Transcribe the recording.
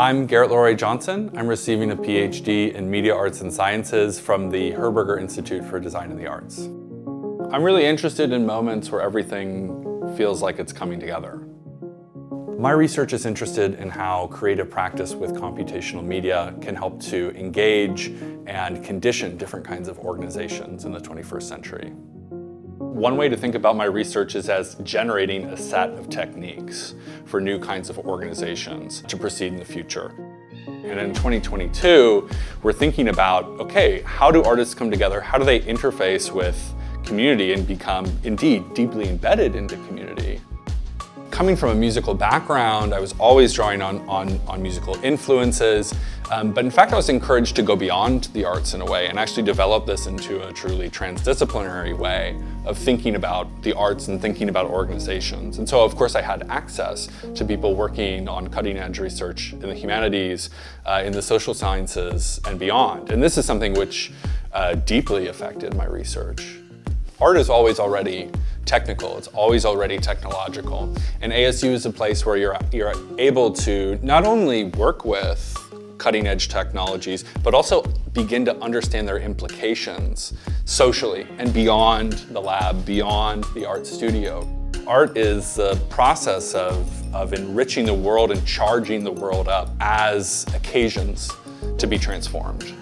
I'm Garrett Laurie Johnson. I'm receiving a PhD in Media Arts and Sciences from the Herberger Institute for Design and the Arts. I'm really interested in moments where everything feels like it's coming together. My research is interested in how creative practice with computational media can help to engage and condition different kinds of organizations in the 21st century. One way to think about my research is as generating a set of techniques for new kinds of organizations to proceed in the future. And in 2022, we're thinking about, okay, how do artists come together? How do they interface with community and become, indeed, deeply embedded into community? Coming from a musical background, I was always drawing on musical influences, but in fact I was encouraged to go beyond the arts in a way and actually develop this into a truly transdisciplinary way of thinking about the arts and thinking about organizations. And so of course I had access to people working on cutting-edge research in the humanities, in the social sciences, and beyond. And this is something which deeply affected my research. Art is always already technical, it's always already technological. And ASU is a place where you're able to not only work with cutting edge technologies, but also begin to understand their implications socially and beyond the lab, beyond the art studio. Art is the process of enriching the world and charging the world up as occasions to be transformed.